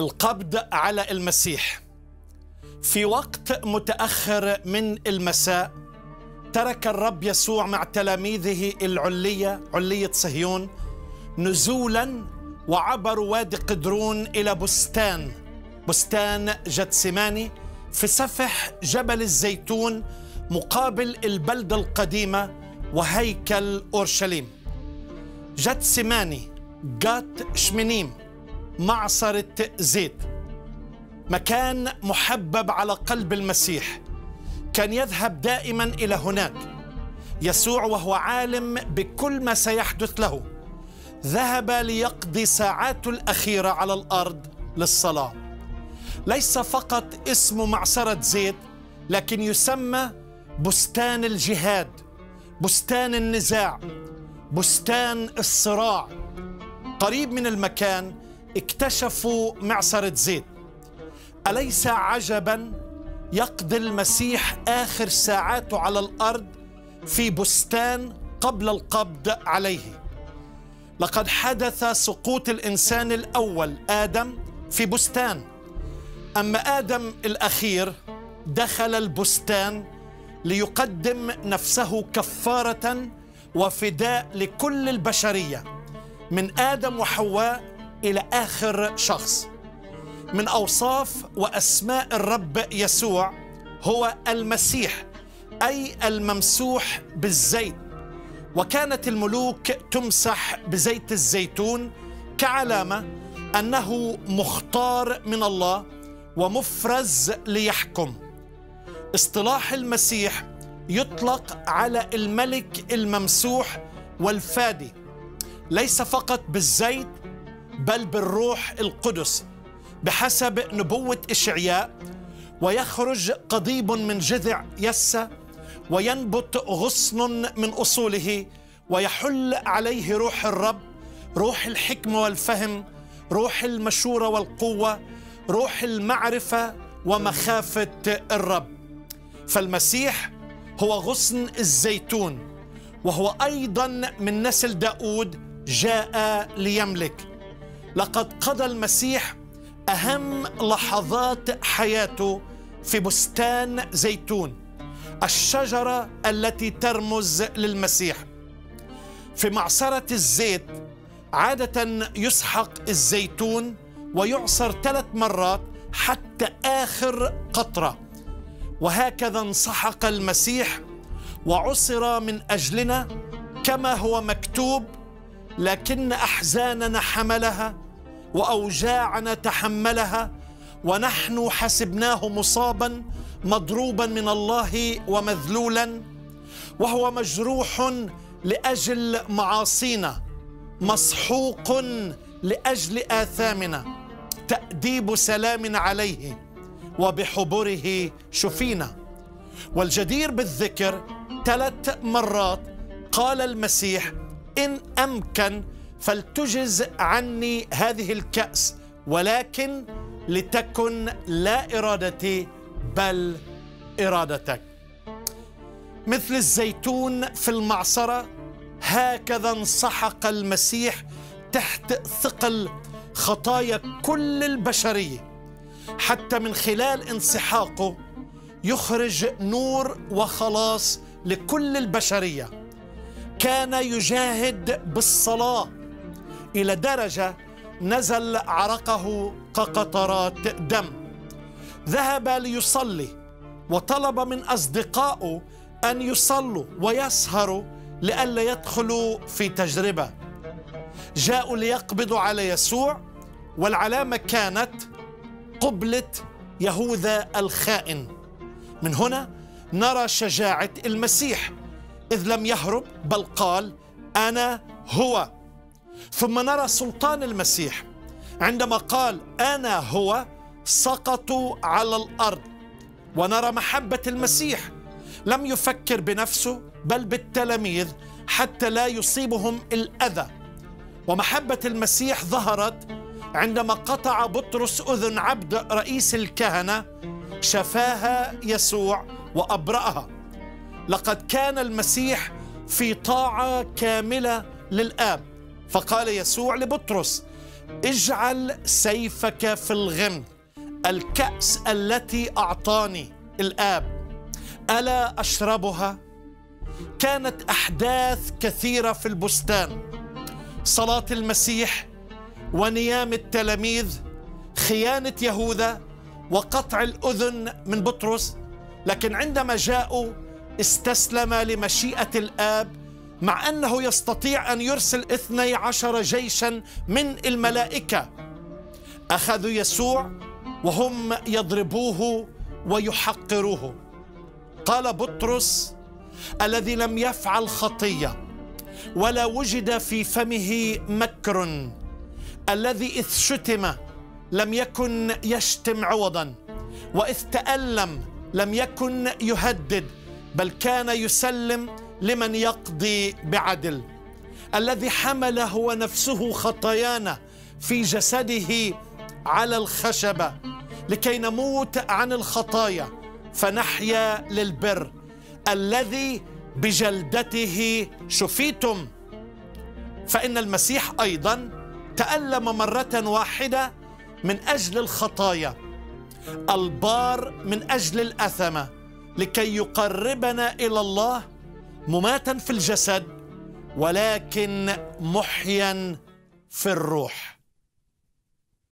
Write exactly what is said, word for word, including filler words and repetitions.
القبض على المسيح. في وقت متأخر من المساء ترك الرب يسوع مع تلاميذه العلية علية صهيون نزولا، وعبروا وادي قدرون إلى بستان بستان جتسماني في سفح جبل الزيتون مقابل البلدة القديمة وهيكل أورشليم. جتسماني جات شمنيم، معصرة زيت، مكان محبب على قلب المسيح، كان يذهب دائما إلى هناك. يسوع وهو عالم بكل ما سيحدث له ذهب ليقضي ساعاته الأخيرة على الأرض للصلاة. ليس فقط اسمه معصرة زيت، لكن يسمى بستان الجهاد، بستان النزاع، بستان الصراع. قريب من المكان اكتشفوا معصرة زيت. أليس عجبا يقضي المسيح آخر ساعاته على الأرض في بستان قبل القبض عليه؟ لقد حدث سقوط الإنسان الأول آدم في بستان، أما آدم الأخير دخل البستان ليقدم نفسه كفارة وفداء لكل البشرية، من آدم وحواء إلى آخر شخص. من أوصاف وأسماء الرب يسوع هو المسيح، أي الممسوح بالزيت، وكانت الملوك تمسح بزيت الزيتون كعلامة أنه مختار من الله ومفرز ليحكم. اصطلاح المسيح يطلق على الملك الممسوح والفادي، ليس فقط بالزيت بل بالروح القدس بحسب نبوة إشعياء. ويخرج قضيب من جذع يسى وينبت غصن من أصوله، ويحل عليه روح الرب، روح الحكمة والفهم، روح المشورة والقوة، روح المعرفة ومخافة الرب. فالمسيح هو غصن الزيتون، وهو أيضا من نسل داود، جاء ليملك. لقد قضى المسيح أهم لحظات حياته في بستان زيتون، الشجرة التي ترمز للمسيح. في معصرة الزيت عادة يسحق الزيتون ويعصر ثلاث مرات حتى آخر قطرة، وهكذا انسحق المسيح وعصر من أجلنا كما هو مكتوب، لكن أحزاننا حملها وأوجاعنا تحملها، ونحن حسبناه مصابا مضروبا من الله ومذلولا، وهو مجروح لأجل معاصينا، مسحوق لأجل آثامنا، تأديب سلامنا عليه وبحبره شفينا. والجدير بالذكر ثلاث مرات قال المسيح: إن أمكن فلتجز عني هذه الكأس، ولكن لتكن لا إرادتي بل إرادتك. مثل الزيتون في المعصرة، هكذا انسحق المسيح تحت ثقل خطايا كل البشرية. حتى من خلال انسحاقه يخرج نور وخلاص لكل البشرية. كان يجاهد بالصلاة إلى درجة نزل عرقه كقطرات دم. ذهب ليصلي وطلب من أصدقائه أن يصلوا ويسهروا لئلا يدخلوا في تجربة. جاءوا ليقبضوا على يسوع، والعلامة كانت قبلة يهوذا الخائن. من هنا نرى شجاعة المسيح، إذ لم يهرب بل قال: أنا هو. ثم نرى سلطان المسيح عندما قال أنا هو، سقطوا على الأرض. ونرى محبة المسيح، لم يفكر بنفسه بل بالتلاميذ حتى لا يصيبهم الأذى. ومحبة المسيح ظهرت عندما قطع بطرس أذن عبد رئيس الكهنة، شفاها يسوع وأبرأها. لقد كان المسيح في طاعة كاملة للآب، فقال يسوع لبطرس: اجعل سيفك في الغم، الكأس التي أعطاني الآب ألا أشربها؟ كانت أحداث كثيرة في البستان، صلاة المسيح ونيام التلاميذ، خيانة يهوذا وقطع الأذن من بطرس، لكن عندما جاءوا استسلم لمشيئة الآب، مع أنه يستطيع أن يرسل اثني عشر جيشا من الملائكة. أخذوا يسوع وهم يضربوه ويحقروه. قال بطرس الذي لم يفعل خطية ولا وجد في فمه مكر، الذي إذ شتم لم يكن يشتم عوضا، وإذ تألم لم يكن يهدد، بل كان يسلم لمن يقضي بعدل، الذي حمل هو نفسه خطايانا في جسده على الخشبة، لكي نموت عن الخطايا فنحيا للبر، الذي بجلدته شفيتم. فإن المسيح أيضا تألم مرة واحدة من أجل الخطايا، البار من أجل الأثمة، لكي يقربنا إلى الله، مماتا في الجسد ولكن محيا في الروح.